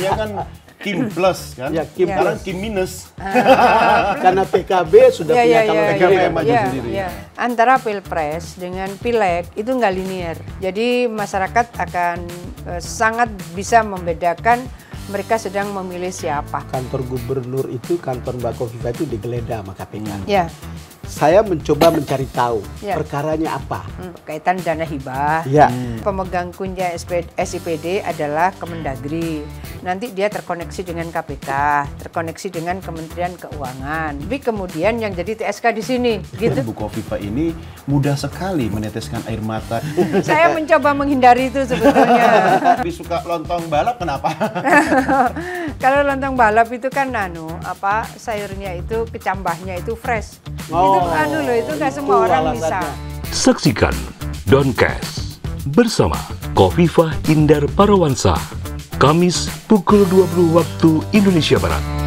dia kan Kim Plus kan, ya, Kim sekarang Kim Minus. Karena PKB sudah punya calon yang maju sendiri. Ya. Antara Pilpres dengan Pileg itu nggak linier. Jadi masyarakat akan sangat bisa membedakan mereka sedang memilih siapa. Kantor gubernur itu, kantor Mbak Khofifah itu digeledah sama KPK. Ya. Saya mencoba mencari tahu perkaranya apa. Kaitan dana hibah, pemegang kunci SIPD adalah Kemendagri. Nanti dia terkoneksi dengan KPK, terkoneksi dengan Kementerian Keuangan. Tapi kemudian yang jadi TSK di sini. Gitu. Bu Khofifah ini mudah sekali meneteskan air mata. Saya mencoba menghindari itu sebetulnya. Tapi suka lontong balap kenapa? Kalau lontong balap itu kan sayurnya itu, kecambahnya itu fresh. Itu nggak semua orang bisa. Saksikan DonCast bersama Khofifah Indar Parawansa, Kamis pukul 20 waktu Indonesia Barat.